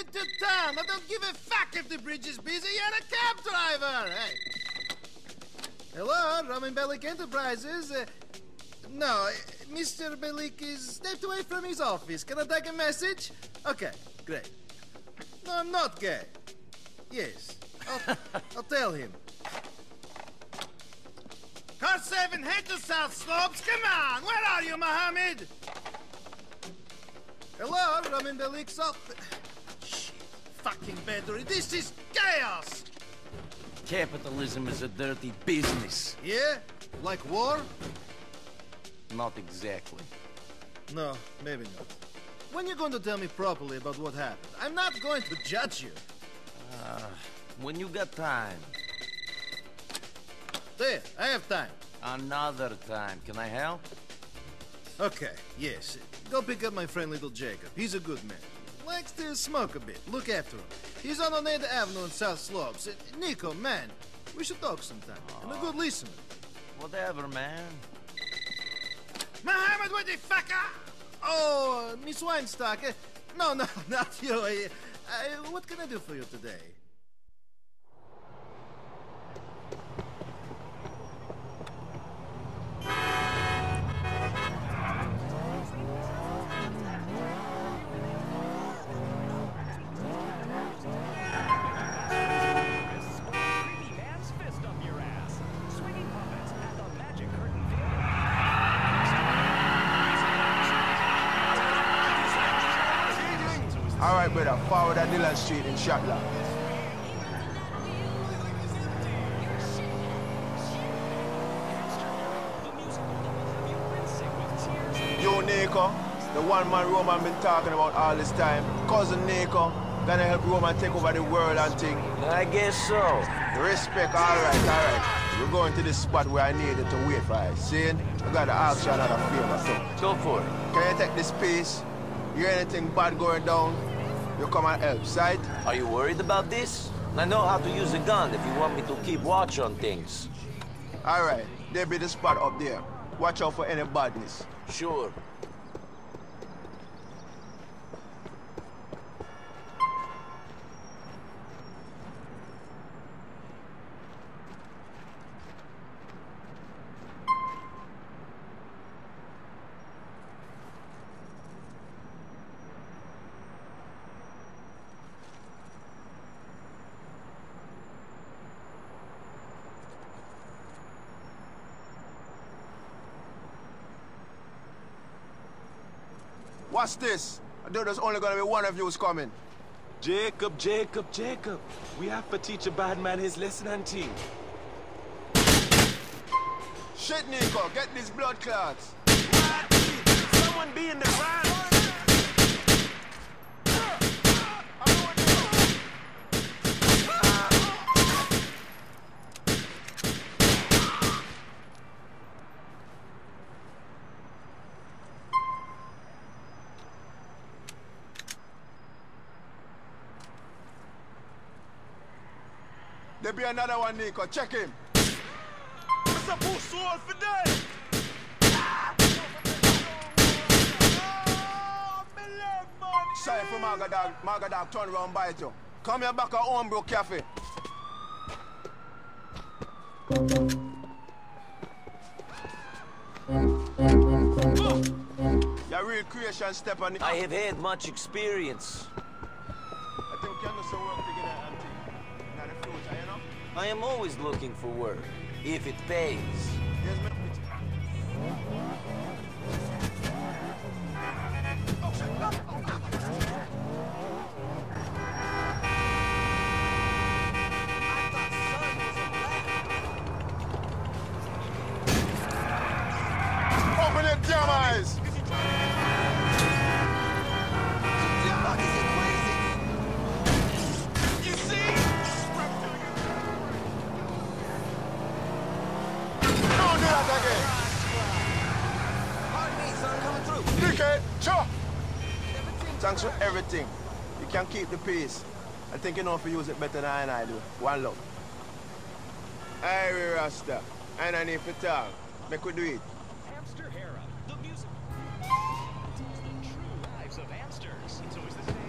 it to town. I don't give a fuck if the bridge is busy. You're a cab driver. Hey. Hello, Roman Bellic Enterprises. No, Mr. Bellic is stepped away from his office. Can I take a message? Okay, great. No, I'm not gay. Yes, I'll tell him. Car 7, head to South Slopes. Come on, where are you, Mohammed? Hello, Roman Bellic's office. Shit, fucking battery. This is chaos. Capitalism is a dirty business. Yeah? Like war? Not exactly. No, maybe not. When you're going to tell me properly about what happened? I'm not going to judge you. When you got time. There, I have time. Another time. Can I help? Okay, yes. Go pick up my friend little Jacob. He's a good man. Likes to smoke a bit. Look after him. He's on 8th Avenue in South Slopes. Niko, man, we should talk sometime. I'm a good listener. Whatever, man. Mohammed, what the fucker? Oh, Miss Weinstock. No, not you. What can I do for you today? Forward at Dillon Street in Shotland. Yo, Niko, the one man Roman been talking about all this time. Cousin Niko, gonna help Roman take over the world and thing. I guess so. Respect, alright. We're going to this spot where I needed to wait for it. Seeing? I got to ask you another favor, so. Go for it. Can you take this piece? You hear anything bad going down? You come and help, right? Are you worried about this? I know how to use a gun if you want me to keep watch on things. Alright, there be the spot up there. Watch out for any badness. Sure. What's this? I know there's only gonna be one of you who's coming. Jacob. We have to teach a bad man his lesson and team. Shit, Niko, get these blood clots. Someone be in the van. There be another one, Niko. Check him. It's a bull sword for days. Sorry for Magadog. Magadog turn around bite you. Come here back at Homebrew Cafe. Your real creation step on it. I have had much experience. I think we can do some work together, Auntie. I am always looking for work, if it pays. Open your damn eyes! Thanks for everything. You can keep the peace. I think you know if you use it better than I do. One love. Hey, Rasta. I don't need to talk. Make we do it. Amster Hera, the music. It tells the true lives of Amsters. It's always the same.